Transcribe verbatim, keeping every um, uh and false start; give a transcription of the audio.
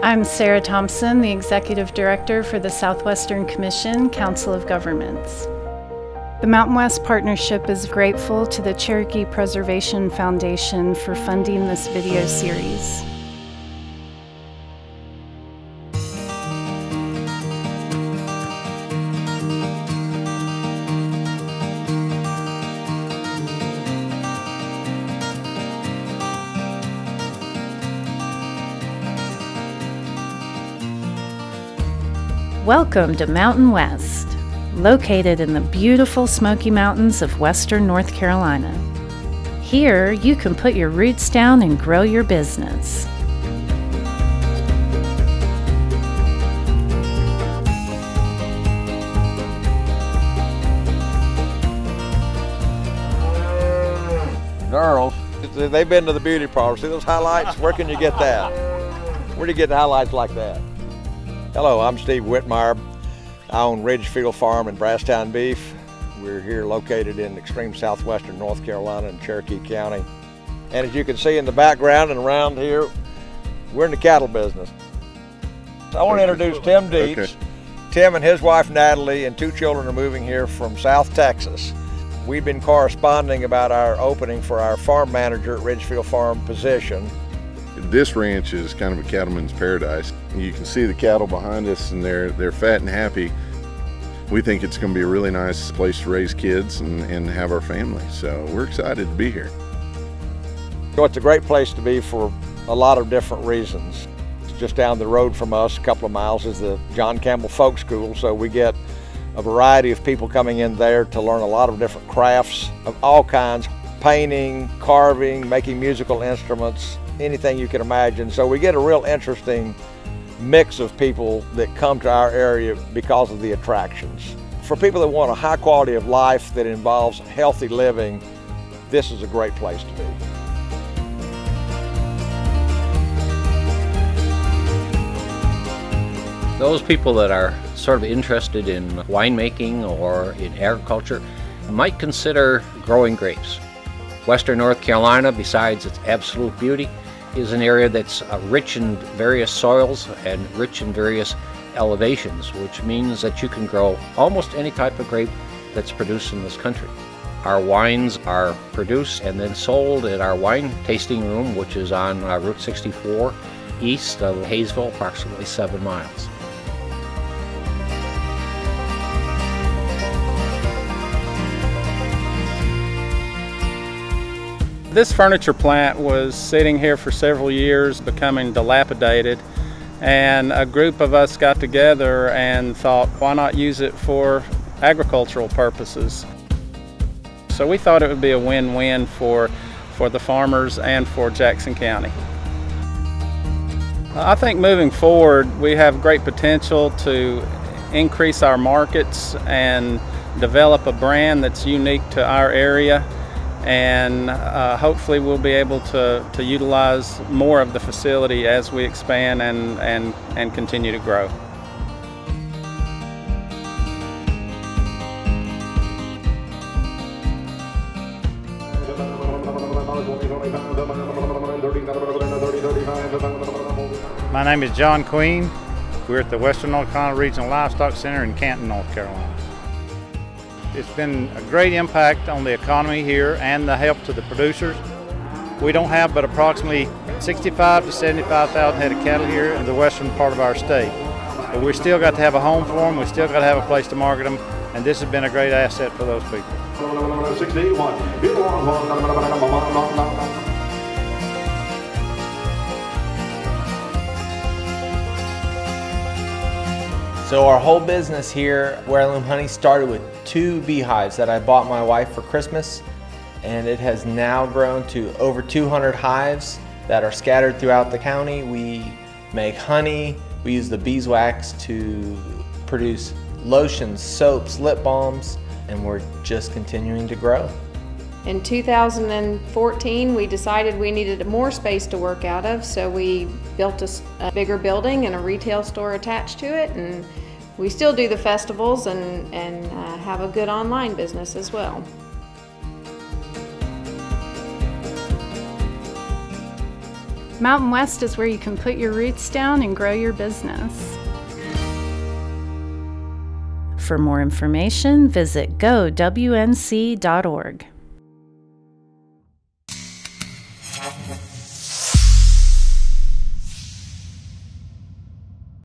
I'm Sarah Thompson, the Executive Director for the Southwestern Commission, Council of Governments. The Mountain West Partnership is grateful to the Cherokee Preservation Foundation for funding this video series. Welcome to Mountain West, located in the beautiful Smoky Mountains of Western North Carolina. Here, you can put your roots down and grow your business. Girls, they've been to the beauty parlor. See those highlights? Where can you get that? Where do you get highlights like that? Hello, I'm Steve Whitmire. I own Ridgefield Farm and Brasstown Beef. We're here located in extreme southwestern North Carolina in Cherokee County. And as you can see in the background and around here, we're in the cattle business. So I want to introduce Tim Dietz. Okay. Tim and his wife Natalie and two children are moving here from South Texas. We've been corresponding about our opening for our farm manager at Ridgefield Farm position. This ranch is kind of a cattleman's paradise. You can see the cattle behind us, and they're they're fat and happy. We think it's going to be a really nice place to raise kids and, and have our family, so we're excited to be here. So it's a great place to be for a lot of different reasons. Just down the road from us, a couple of miles, is the John Campbell Folk School, so we get a variety of people coming in there to learn a lot of different crafts of all kinds: painting, carving, making musical instruments, anything you can imagine. So we get a real interesting mix of people that come to our area because of the attractions. For people that want a high quality of life that involves healthy living, this is a great place to be. Those people that are sort of interested in winemaking or in agriculture might consider growing grapes. Western North Carolina, besides its absolute beauty, is an area that's rich in various soils and rich in various elevations, which means that you can grow almost any type of grape that's produced in this country. Our wines are produced and then sold at our wine tasting room, which is on uh, Route sixty-four, east of Hayesville, approximately seven miles. This furniture plant was sitting here for several years, becoming dilapidated, and a group of us got together and thought, why not use it for agricultural purposes? So we thought it would be a win-win for, for the farmers and for Jackson County. I think moving forward, we have great potential to increase our markets and develop a brand that's unique to our area. And uh, hopefully we'll be able to, to utilize more of the facility as we expand and, and, and continue to grow. My name is John Queen. We're at the Western North Carolina Regional Livestock Center in Canton, North Carolina. It's been a great impact on the economy here and the help to the producers. We don't have but approximately sixty-five to seventy-five thousand head of cattle here in the western part of our state. But we still got to have a home for them, we still got to have a place to market them, and this has been a great asset for those people. sixty-one. So our whole business here, Wehrloom Honey, started with two beehives that I bought my wife for Christmas, and it has now grown to over two hundred hives that are scattered throughout the county. We make honey, we use the beeswax to produce lotions, soaps, lip balms, and we're just continuing to grow. In two thousand fourteen, we decided we needed more space to work out of, so we built a, a bigger building and a retail store attached to it, and we still do the festivals and, and uh, have a good online business as well. Mountain West is where you can put your roots down and grow your business. For more information, visit go w n c dot org.